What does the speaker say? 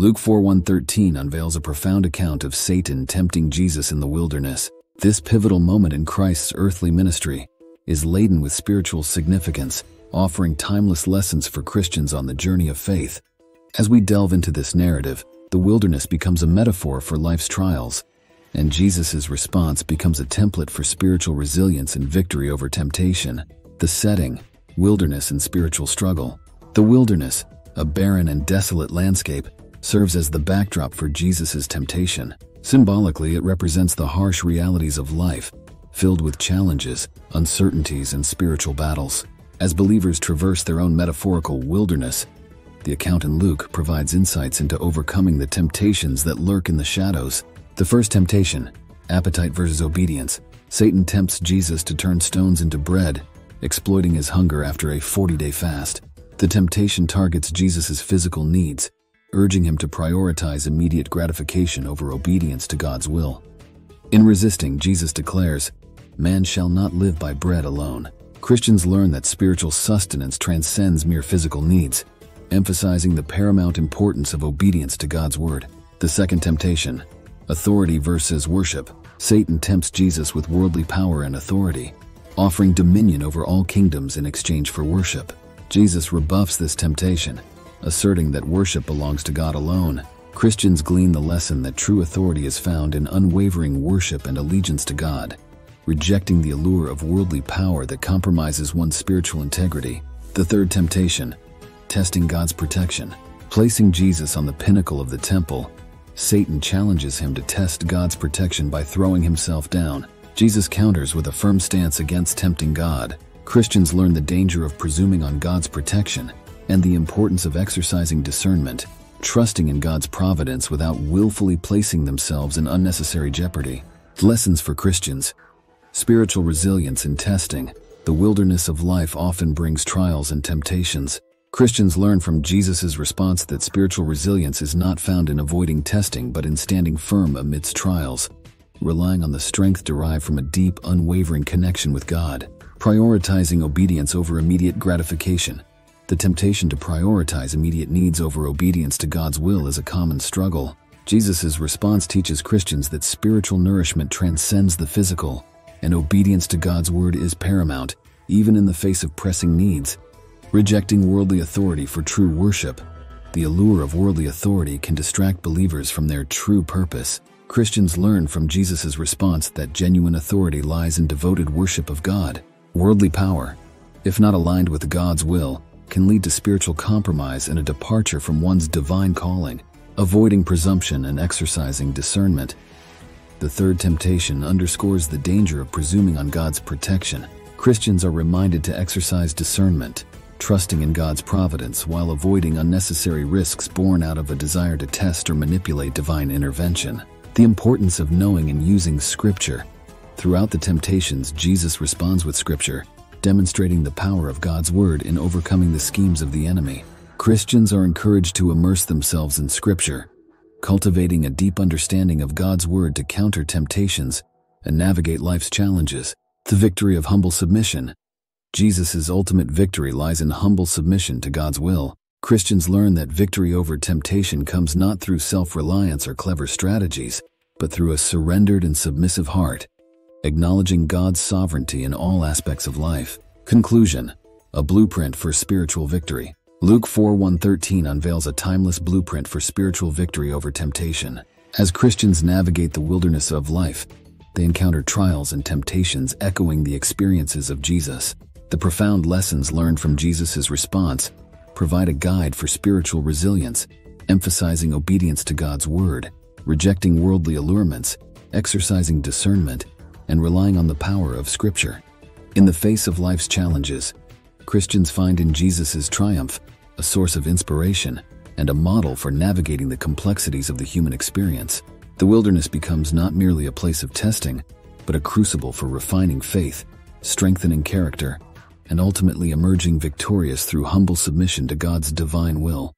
Luke 4:1-13 unveils a profound account of Satan tempting Jesus in the wilderness. This pivotal moment in Christ's earthly ministry is laden with spiritual significance, offering timeless lessons for Christians on the journey of faith. As we delve into this narrative, the wilderness becomes a metaphor for life's trials, and Jesus' response becomes a template for spiritual resilience and victory over temptation. The setting: wilderness and spiritual struggle. The wilderness, a barren and desolate landscape, serves as the backdrop for Jesus' temptation. Symbolically, it represents the harsh realities of life, filled with challenges, uncertainties, and spiritual battles. As believers traverse their own metaphorical wilderness, the account in Luke provides insights into overcoming the temptations that lurk in the shadows. The first temptation, appetite versus obedience. Satan tempts Jesus to turn stones into bread, exploiting his hunger after a 40-day fast. The temptation targets Jesus' physical needs, urging him to prioritize immediate gratification over obedience to God's will. In resisting, Jesus declares, "Man shall not live by bread alone." Christians learn that spiritual sustenance transcends mere physical needs, emphasizing the paramount importance of obedience to God's word. The second temptation, authority versus worship. Satan tempts Jesus with worldly power and authority, offering dominion over all kingdoms in exchange for worship. Jesus rebuffs this temptation, asserting that worship belongs to God alone. Christians glean the lesson that true authority is found in unwavering worship and allegiance to God, rejecting the allure of worldly power that compromises one's spiritual integrity. The third temptation, testing God's protection. Placing Jesus on the pinnacle of the temple, Satan challenges him to test God's protection by throwing himself down. Jesus counters with a firm stance against tempting God. Christians learn the danger of presuming on God's protection and the importance of exercising discernment, trusting in God's providence without willfully placing themselves in unnecessary jeopardy. Lessons for Christians: spiritual resilience in testing. The wilderness of life often brings trials and temptations. Christians learn from Jesus' response that spiritual resilience is not found in avoiding testing but in standing firm amidst trials, relying on the strength derived from a deep, unwavering connection with God. Prioritizing obedience over immediate gratification. The temptation to prioritize immediate needs over obedience to God's will is a common struggle. Jesus' response teaches Christians that spiritual nourishment transcends the physical, and obedience to God's word is paramount, even in the face of pressing needs. Rejecting worldly authority for true worship. The allure of worldly authority can distract believers from their true purpose. Christians learn from Jesus' response that genuine authority lies in devoted worship of God. Worldly power, if not aligned with God's will, can lead to spiritual compromise and a departure from one's divine calling. Avoiding presumption and exercising discernment. The third temptation underscores the danger of presuming on God's protection. Christians are reminded to exercise discernment, trusting in God's providence while avoiding unnecessary risks born out of a desire to test or manipulate divine intervention. The importance of knowing and using Scripture. Throughout the temptations, Jesus responds with Scripture, demonstrating the power of God's word in overcoming the schemes of the enemy. Christians are encouraged to immerse themselves in Scripture, cultivating a deep understanding of God's word to counter temptations and navigate life's challenges. The victory of humble submission. Jesus' ultimate victory lies in humble submission to God's will. Christians learn that victory over temptation comes not through self-reliance or clever strategies, but through a surrendered and submissive heart, acknowledging God's sovereignty in all aspects of life. Conclusion: a blueprint for spiritual victory. Luke 4:1-13 unveils a timeless blueprint for spiritual victory over temptation. As Christians navigate the wilderness of life, they encounter trials and temptations echoing the experiences of Jesus. The profound lessons learned from Jesus' response provide a guide for spiritual resilience, emphasizing obedience to God's word, rejecting worldly allurements, exercising discernment, and relying on the power of Scripture. In the face of life's challenges, Christians find in Jesus' triumph a source of inspiration and a model for navigating the complexities of the human experience. The wilderness becomes not merely a place of testing, but a crucible for refining faith, strengthening character, and ultimately emerging victorious through humble submission to God's divine will.